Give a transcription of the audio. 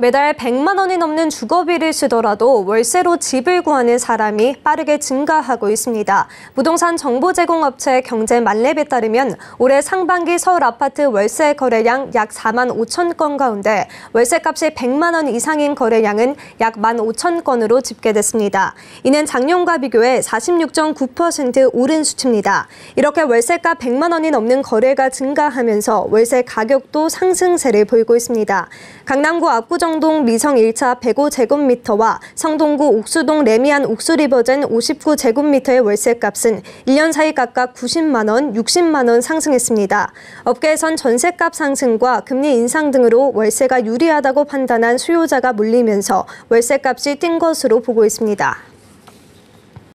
매달 100만 원이 넘는 주거비를 쓰더라도 월세로 집을 구하는 사람이 빠르게 증가하고 있습니다. 부동산 정보 제공업체 경제만렙에 따르면 올해 상반기 서울 아파트 월세 거래량 약 4만 5천 건 가운데 월세값이 100만 원 이상인 거래량은 약 1만 5천 건으로 집계됐습니다. 이는 작년과 비교해 46.9% 오른 수치입니다. 이렇게 월세가 100만 원이 넘는 거래가 증가하면서 월세 가격도 상승세를 보이고 있습니다. 강남구 압구정 성동 미성 1차 105제곱미터와 성동구 옥수동 레미안 옥수리버젠 59제곱미터의 월세값은 1년 사이 각각 90만 원, 60만 원 상승했습니다. 업계에선 전세값 상승과 금리 인상 등으로 월세가 유리하다고 판단한 수요자가 몰리면서 월세값이 뛴 것으로 보고 있습니다.